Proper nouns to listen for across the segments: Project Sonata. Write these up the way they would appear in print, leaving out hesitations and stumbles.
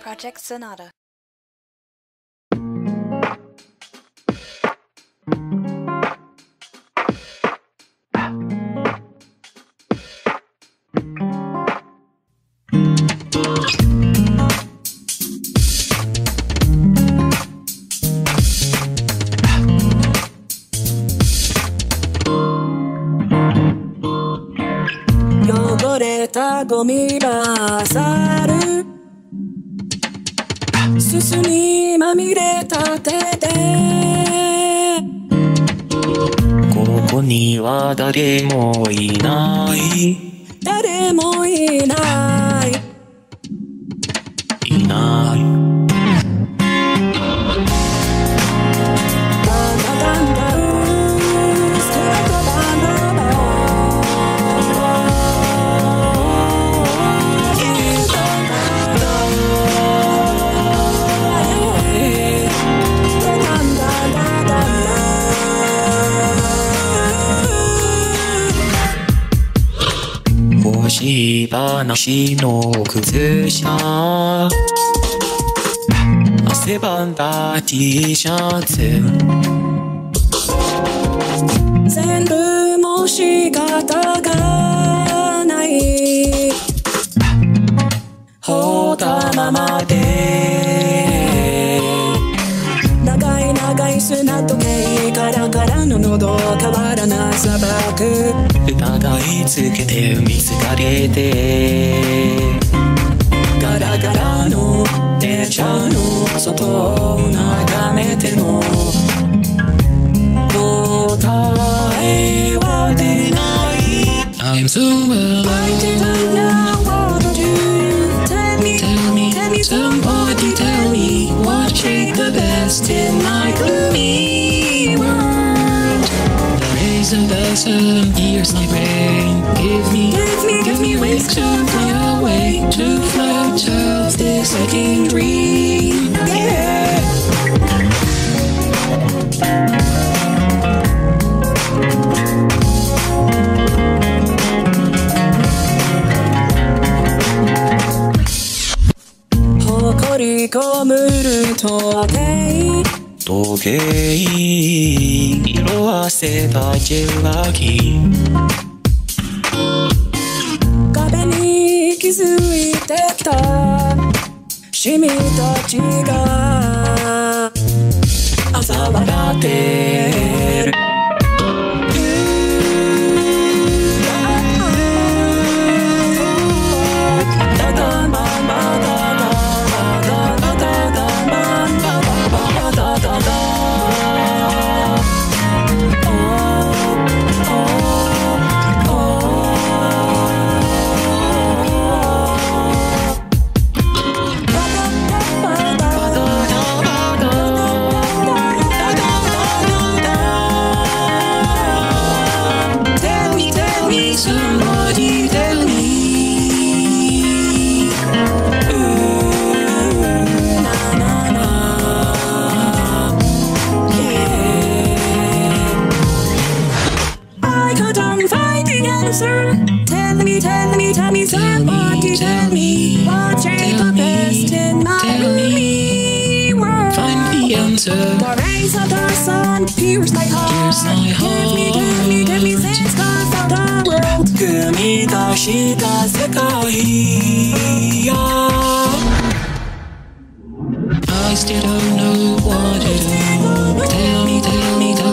Project Sonata.汚れたゴミは漁る。すすにまみれた手でここには誰もいない誰もいないいない話の靴下汗ばんだ T シャツ全部も仕方がない放ったままで長い長い砂時計からからの喉変わらない砂漠疑いつけて見つかれてガラガラの電車の外を眺めても答えは出ない I'm so well I didn't know what to do Tell me somebody tell me What shake the best in my gloomy world Here's my brain Give me ways to fly away To float of this aching dream Hokori komuru tokei時計色あせたジェラキ壁に気づいてた君たちが朝笑ってるTell me, somebody tell me What's the best in my gloomy world Find the answer The rays of the sun pierce my heart Give me sense of the world 生み出した世界や I still don't know what to do Tell me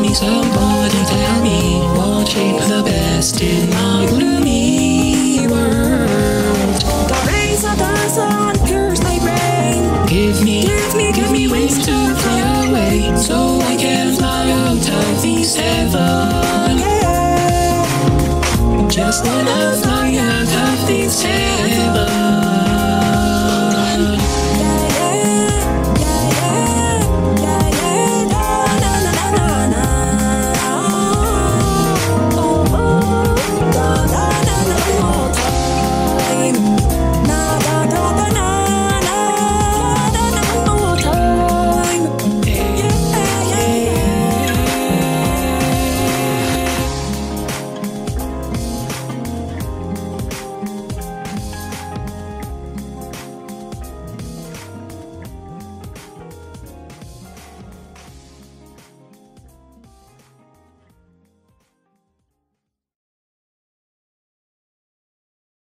Somebody tell me What shape the best in my gloomy world Give me ways to fly away So I can fly out of these heavens Just when I fly